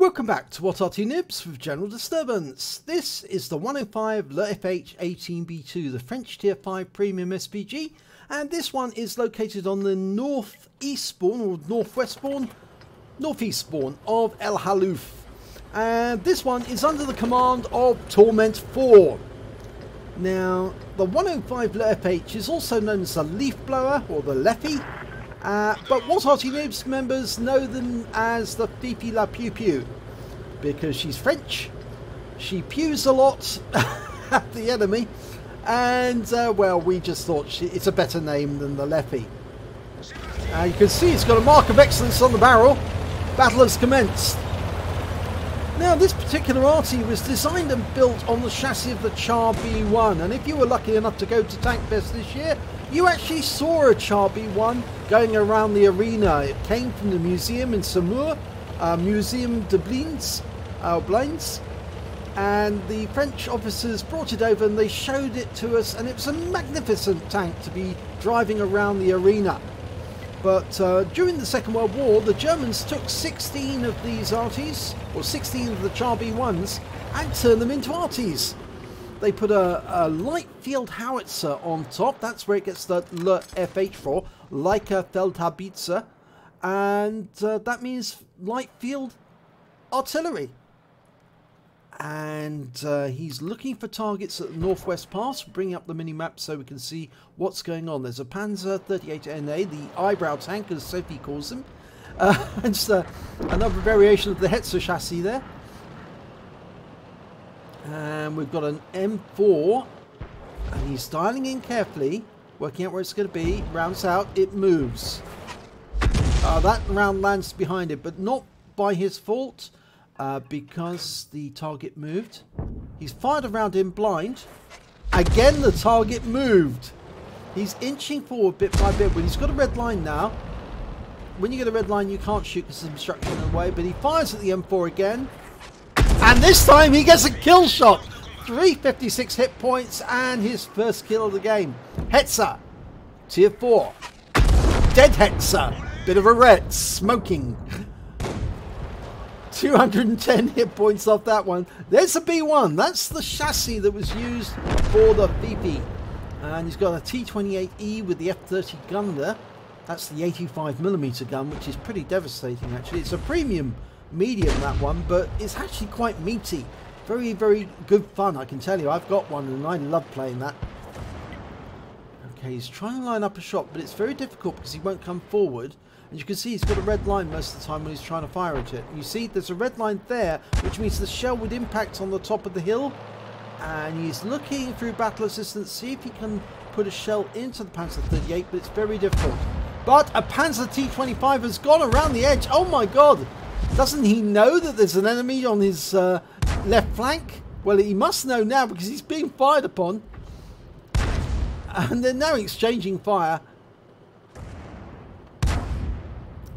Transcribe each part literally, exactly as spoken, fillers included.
Welcome back to W O T Arty Noobs with General Disturbance. This is the one oh five Le F H eighteen B two, the French Tier five Premium S P G, and this one is located on the northeast spawn, or northwest spawn, northeast spawn of El Halluf. And this one is under the command of Torment four. Now, the one oh five Le F H is also known as the Leaf Blower, or the Leffy. Uh, but W O T Arty Noobs members know them as the Fifi La Pew Pew because she's French, she pews a lot at the enemy, and uh, well, we just thought she, it's a better name than the Leffy. Uh, you can see it's got a mark of excellence on the barrel. Battle has commenced. Now, this particular arty was designed and built on the chassis of the Char B one, and if you were lucky enough to go to Tank Fest this year, you actually saw a Char B one going around the arena. It came from the museum in Saumur, uh, Museum des Blindés, uh, Blinds, and the French officers brought it over and they showed it to us, and it was a magnificent tank to be driving around the arena. But uh, during the Second World War, the Germans took sixteen of these arties, or sixteen of the Char B ones, and turned them into arties. They put a, a light field howitzer on top. That's where it gets the Le F H for, Leichte Feldhaubitze, and uh, that means light field artillery. And uh, he's looking for targets at the Northwest Pass. Bring up the mini-map so we can see what's going on. There's a Panzer thirty-eight N A, the eyebrow tank, as Sophie calls him. Uh, it's uh, another variation of the Hetzer chassis there. And we've got an M four, and he's dialing in carefully, working out where it's going to be. Rounds out, it moves. Uh, that round lands behind it, but not by his fault. Uh, because the target moved. He's fired around in blind. Again, the target moved. He's inching forward bit by bit. When he's got a red line now. When you get a red line, you can't shoot because it's obstruction in the way. But he fires at the M four again. And this time he gets a kill shot. three fifty-six hit points and his first kill of the game. Hetzer. Tier four. Dead Hetzer. Bit of a red. Smoking. two hundred and ten hit points off that one. There's a B one. That's the chassis that was used for the Fifi. And he's got a T twenty-eight E with the F thirty gun there. That's the eighty-five millimeter gun, which is pretty devastating, actually. It's a premium medium, that one, but it's actually quite meaty. Very, very good fun, I can tell you. I've got one, and I love playing that. Okay, he's trying to line up a shot, but it's very difficult because he won't come forward. And you can see he's got a red line most of the time when he's trying to fire at it. You see there's a red line there, which means the shell would impact on the top of the hill. And he's looking through battle assistance, see if he can put a shell into the Panzer thirty-eight, but it's very difficult. But a Panzer T twenty-five has gone around the edge. Oh my god! Doesn't he know that there's an enemy on his uh, left flank? Well, he must know now because he's being fired upon. And they're now exchanging fire.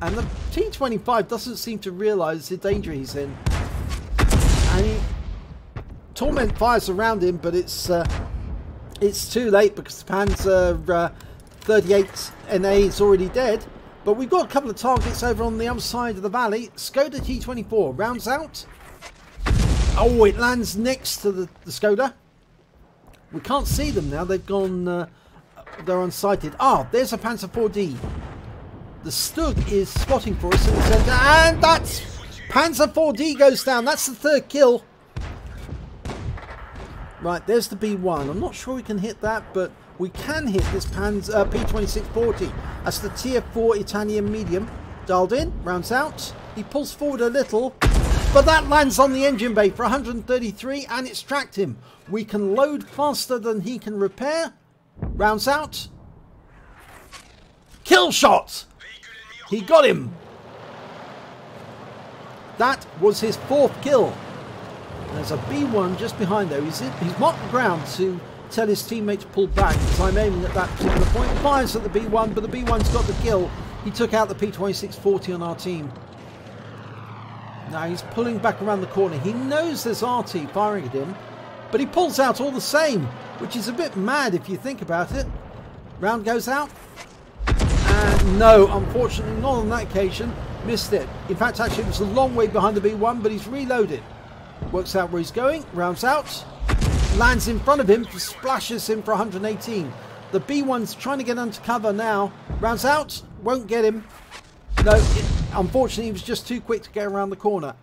And the T twenty-five doesn't seem to realise the danger he's in. And he, Torment fires around him, but it's uh, it's too late because Panzer uh, thirty-eight N A is already dead. But we've got a couple of targets over on the other side of the valley. Skoda T twenty-four rounds out. Oh, it lands next to the, the Skoda. We can't see them now. They've gone. Uh, they're unsighted. Ah, there's a Panzer four D. The Stug is spotting for us in the centre, and that's Panzer four D goes down. That's the third kill. Right, there's the B one. I'm not sure we can hit that, but we can hit this Panzer uh, P twenty-six forty. That's the tier four Italian medium. Dialed in, rounds out. He pulls forward a little, but that lands on the engine bay for one hundred and thirty-three, and it's tracked him. We can load faster than he can repair. Rounds out. Kill shot! He got him. That was his fourth kill. There's a B one just behind though. He's, he's marked the ground to tell his teammate to pull back. Because I'm aiming at that particular point. Fires at the B one, but the B one's got the kill. He took out the P twenty-six forty on our team. Now he's pulling back around the corner. He knows there's R T firing at him. But he pulls out all the same. Which is a bit mad if you think about it. Round goes out. And no, unfortunately not on that occasion. Missed it. In fact, actually, it was a long way behind the B one, but he's reloaded. Works out where he's going. Rounds out. Lands in front of him. Splashes him for one hundred eighteen. The B one's trying to get under cover now. Rounds out. Won't get him. No, it, unfortunately, he was just too quick to get around the corner.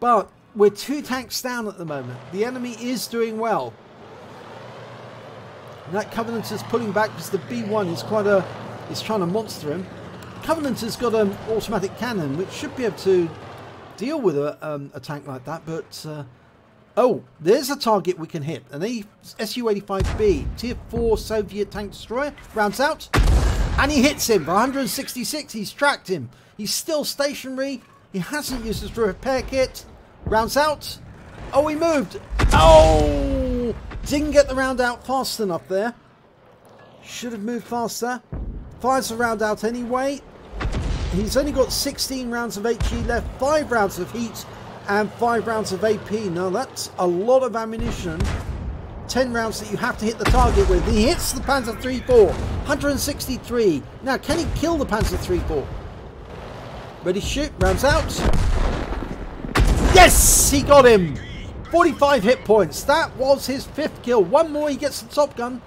But we're two tanks down at the moment. The enemy is doing well. And that Covenant is pulling back because the B one is quite a... is trying to monster him. Covenant has got an automatic cannon, which should be able to deal with a, um, a tank like that, but... Uh, oh, there's a target we can hit. An S U eighty-five B, Tier four Soviet tank destroyer. Rounds out. And he hits him for one hundred sixty-six. He's tracked him. He's still stationary. He hasn't used his repair kit. Rounds out. Oh, he moved. Oh! Didn't get the round out fast enough there. Should have moved faster. Fires the round out anyway. He's only got sixteen rounds of H E left, five rounds of heat, and five rounds of A P. Now that's a lot of ammunition. ten rounds that you have to hit the target with. He hits the Panzer three four, one hundred sixty-three. Now, can he kill the Panzer three four? Ready, shoot, rounds out. Yes, he got him. forty-five hit points. That was his fifth kill. One more, he gets the top gun.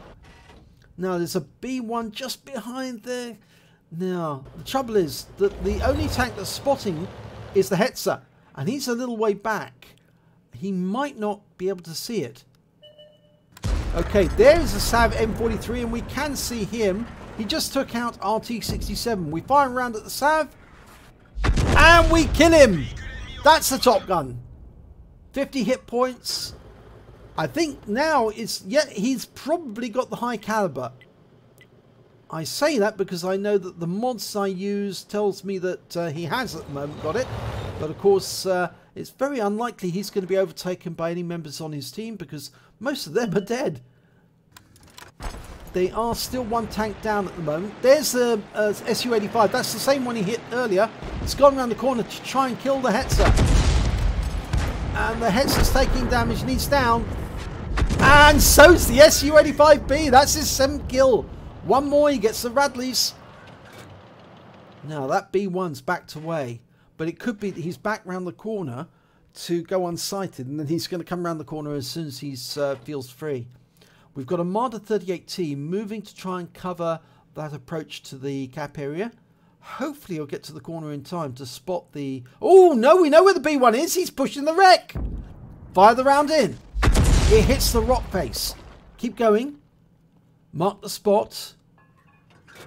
Now, there's a B one just behind there. Now, the trouble is that the only tank that's spotting is the Hetzer, and he's a little way back. He might not be able to see it. Okay, there is a S A V M forty-three, and we can see him. He just took out R T sixty-seven. We fire around at the S A V, and we kill him. That's the top gun. fifty hit points. I think now it's, yet he's probably got the high caliber. I say that because I know that the mods I use tells me that uh, he has at the moment got it. But of course, uh, it's very unlikely he's going to be overtaken by any members on his team because most of them are dead. They are still one tank down at the moment. There's the uh, S U eighty-five. That's the same one he hit earlier. It's gone around the corner to try and kill the Hetzer. And the Hetzer's taking damage and he's down. And so's the S U eighty-five B. That's his seventh kill. One more, he gets the Radleys. Now that B one's backed away, but it could be that he's back round the corner to go unsighted, and then he's going to come round the corner as soon as he uh, feels free. We've got a Marder thirty-eight T moving to try and cover that approach to the cap area. Hopefully he'll get to the corner in time to spot the... Oh, no, we know where the B one is. He's pushing the wreck. Fire the round in. It hits the rock face. Keep going. Mark the spot.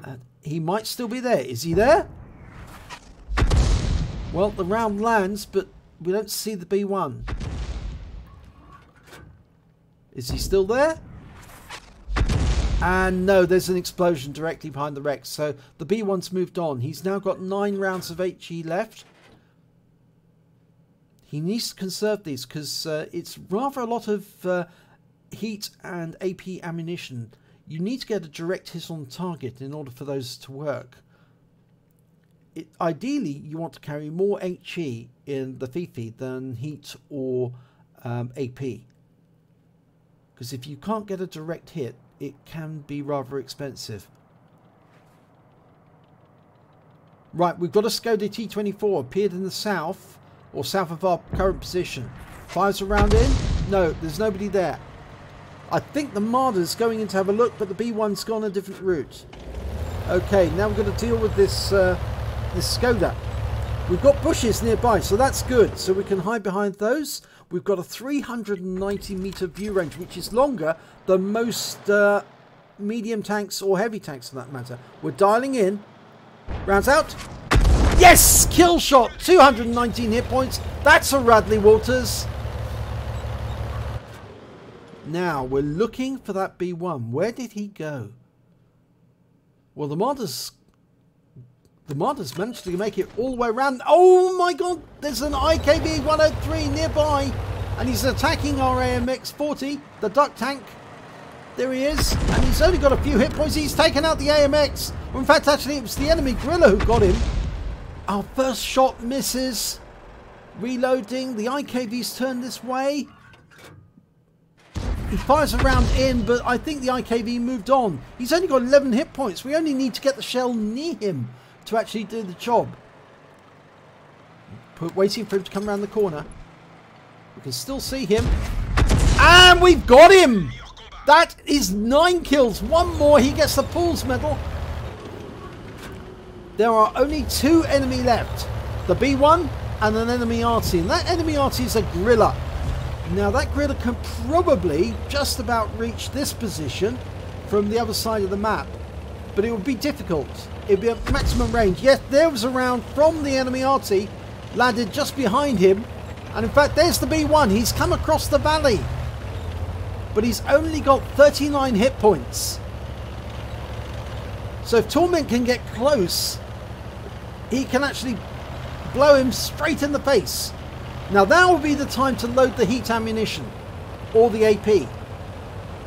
And he might still be there. Is he there? Well, the round lands, but we don't see the B one. Is he still there? And no, there's an explosion directly behind the wreck. So the B one's moved on. He's now got nine rounds of H E left. He needs to conserve these because uh, it's rather a lot of uh, heat and A P ammunition. You need to get a direct hit on target in order for those to work. It, ideally, you want to carry more H E in the Fifi than heat or um, A P. Because if you can't get a direct hit, it can be rather expensive. Right, we've got a Skoda T twenty-four appeared in the south, or south of our current position. Fires around in. No, there's nobody there. I think the Marder's going in to have a look, but the B one's gone a different route. Okay, now we're going to deal with this, uh, this Skoda. We've got bushes nearby, so that's good. So we can hide behind those. We've got a three hundred ninety meter view range, which is longer than most uh, medium tanks or heavy tanks for that matter. We're dialing in. Rounds out. Yes! Kill shot! two hundred nineteen hit points. That's a Radley Walters. Now, we're looking for that B one. Where did he go? Well, the Marder's... The Marder's managed to make it all the way around. Oh my god, there's an I K B one oh three nearby. And he's attacking our A M X forty, the duck tank. There he is. And he's only got a few hit points. He's taken out the A M X. Well, in fact, actually, it was the enemy Griller who got him. Our first shot misses. Reloading. The I K B's turned this way. He fires around in, but I think the I K B moved on. He's only got eleven hit points. We only need to get the shell near him to actually do the job. waiting for him to come around the corner. We can still see him. And we've got him! That is nine kills. One more, he gets the Pool's medal. There are only two enemy left. The B one and an enemy R T. And that enemy R T is a Griller. Now that Griller can probably just about reach this position from the other side of the map. But it would be difficult. It would be at maximum range. Yes, there was a round from the enemy R T. Landed just behind him. And in fact, there's the B one. He's come across the valley. But he's only got thirty-nine hit points. So if Torment can get close, he can actually blow him straight in the face. Now that will be the time to load the heat ammunition or the A P.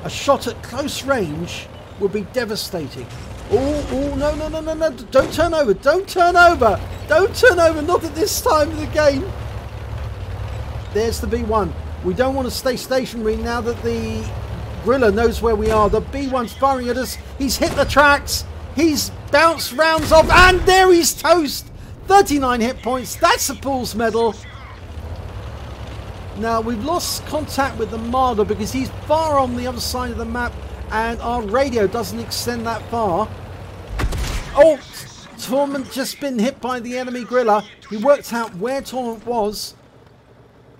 A shot at close range would be devastating. Oh, oh, no, no, no, no, no. Don't turn over. Don't turn over. Don't turn over. Not at this time of the game. There's the B one. We don't want to stay stationary now that the Griller knows where we are. The B one's firing at us. He's hit the tracks. He's bounced rounds off. And there he's toast. thirty-nine hit points. That's a Pool's medal. Now, we've lost contact with the Marder because he's far on the other side of the map. And our radio doesn't extend that far. Oh, Torment just been hit by the enemy Griller. He worked out where Torment was.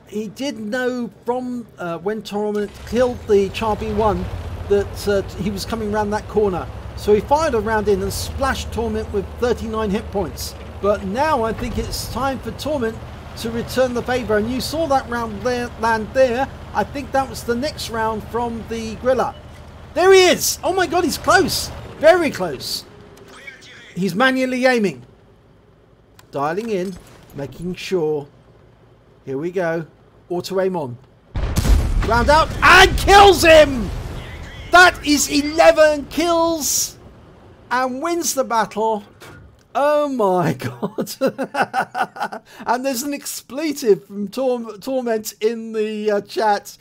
He did know from uh, when Torment killed the Char B one that uh, he was coming around that corner. So he fired a round in and splashed Torment with thirty-nine hit points. But now I think it's time for Torment to return the favour. And you saw that round there, land there. I think that was the next round from the Griller. There he is! Oh my god, he's close! Very close. He's manually aiming. Dialing in, making sure. Here we go. Auto aim on. Round out, and kills him! That is eleven kills! And wins the battle. Oh my god. And there's an expletive from Tor Torment in the uh, chat.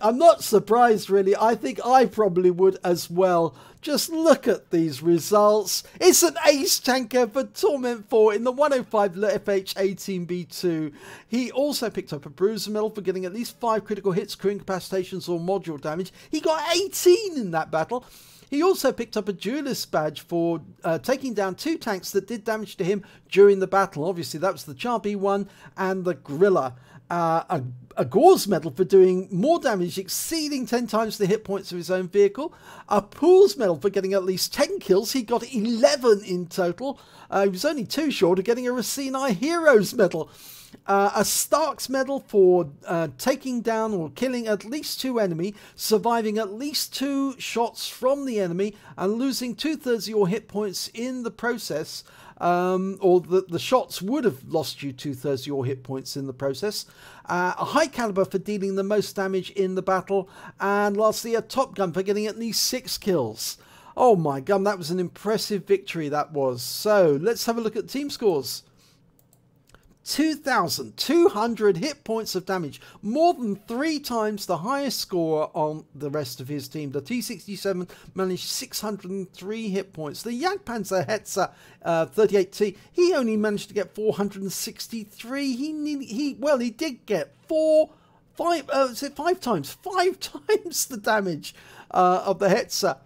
I'm not surprised, really. I think I probably would as well. Just look at these results. It's an ace tanker for Torment four in the one oh five Le F H eighteen B two. He also picked up a bruiser medal for getting at least five critical hits, crew incapacitations or module damage. He got eighteen in that battle. He also picked up a duelist badge for uh, taking down two tanks that did damage to him during the battle. Obviously, that was the Char B one and the Griller. Uh, a, a Gores medal for doing more damage exceeding ten times the hit points of his own vehicle. A Pool's medal for getting at least ten kills. He got eleven in total. Uh, he was only two short of getting a Raseiniai Heroes medal. Uh, a Stark's medal for uh, taking down or killing at least two enemy, surviving at least two shots from the enemy and losing two-thirds of your hit points in the process. Um, or the, the shots would have lost you two-thirds of your hit points in the process. Uh, a high caliber for dealing the most damage in the battle. And lastly, a top gun for getting at least six kills. Oh my god, that was an impressive victory that was. So, let's have a look at team scores. two thousand two hundred hit points of damage, more than three times the highest score on the rest of his team. The T sixty-seven managed six hundred three hit points. The Jagdpanzer Hetzer uh, thirty-eight T, he only managed to get four hundred sixty-three. He nearly, he well he did get four five uh, is it five times five times the damage uh, of the Hetzer.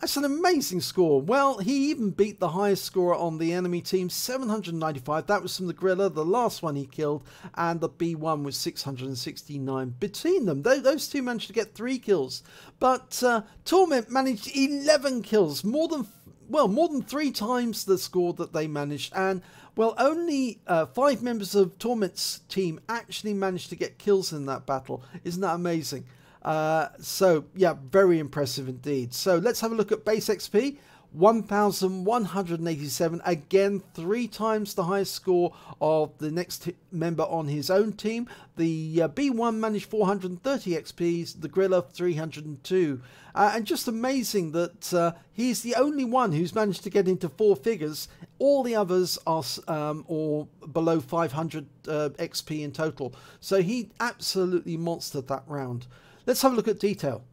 That's an amazing score. Well, he even beat the highest score on the enemy team, seven hundred ninety-five. That was from the Griller, the last one he killed, and the B one was six hundred sixty-nine. Between them, those two managed to get three kills. But uh, Torment managed eleven kills, more than well, more than three times the score that they managed. And well, only uh, five members of Torment's team actually managed to get kills in that battle. Isn't that amazing? Uh, so, yeah, very impressive indeed. So, let's have a look at base X P. one thousand one hundred eighty-seven. Again, three times the highest score of the next member on his own team. The uh, B one managed four hundred thirty X Ps. The Griller, three hundred two. Uh, and just amazing that uh, he's the only one who's managed to get into four figures. All the others are um, or below five hundred uh, X P in total. So, he absolutely monstered that round. Let's have a look at detail.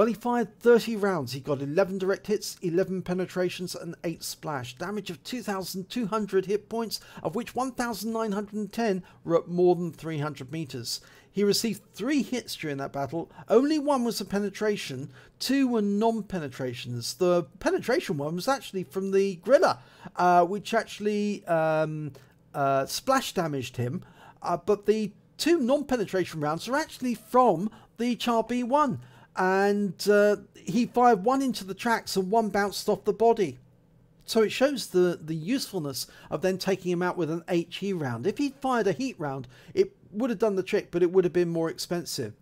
Well, he fired thirty rounds. He got eleven direct hits, eleven penetrations and eight splash. Damage of two thousand two hundred hit points, of which one thousand nine hundred ten were at more than three hundred meters. He received three hits during that battle. Only one was a penetration, two were non-penetrations. The penetration one was actually from the Griller, uh, which actually um, uh, splash damaged him, uh, but the two non-penetration rounds are actually from the Char B one, and uh, he fired one into the tracks and one bounced off the body. So it shows the, the usefulness of then taking him out with an HE round. If he'd fired a heat round, it would have done the trick, but it would have been more expensive.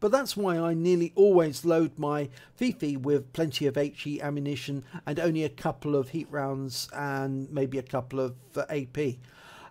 But that's why I nearly always load my Fifi with plenty of HE ammunition and only a couple of heat rounds and maybe a couple of uh, A P.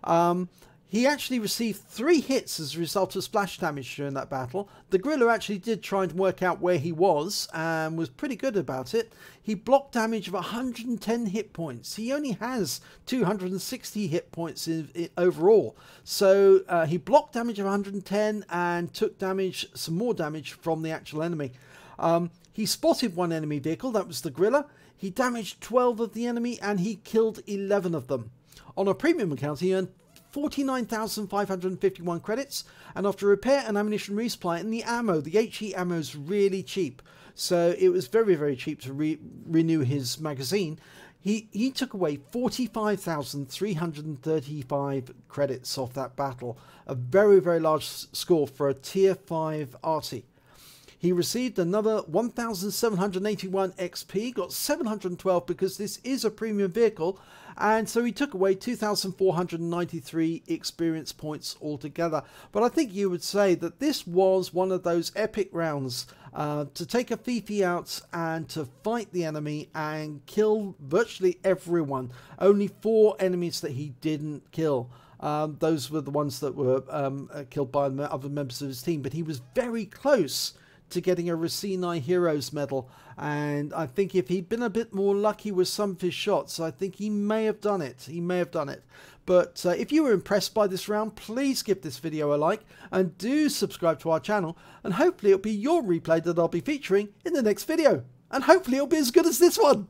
Um, He actually received three hits as a result of splash damage during that battle. The Griller actually did try and work out where he was and was pretty good about it. He blocked damage of one hundred ten hit points. He only has two hundred sixty hit points in, in, overall. So uh, he blocked damage of one hundred ten and took damage, some more damage from the actual enemy. Um, he spotted one enemy vehicle, that was the Griller. He damaged twelve of the enemy and he killed eleven of them. On a premium account, he earned forty-nine thousand five hundred fifty-one credits, and after repair and ammunition resupply and the ammo, the HE ammo is really cheap, so it was very very cheap to re renew his magazine. He, he took away forty-five thousand three hundred thirty-five credits off that battle, a very very large score for a tier five arty. He received another one thousand seven hundred eighty-one X P, got seven hundred twelve because this is a premium vehicle, and so he took away two thousand four hundred ninety-three experience points altogether. But I think you would say that this was one of those epic rounds uh, to take a Fifi out and to fight the enemy and kill virtually everyone. Only four enemies that he didn't kill. Um, those were the ones that were um, killed by other members of his team, but he was very close to getting a Raseiniai Heroes medal, and I think if he'd been a bit more lucky with some of his shots, I think he may have done it. He may have done it. But uh, if you were impressed by this round, please give this video a like and do subscribe to our channel, and hopefully it'll be your replay that I'll be featuring in the next video, and hopefully it'll be as good as this one.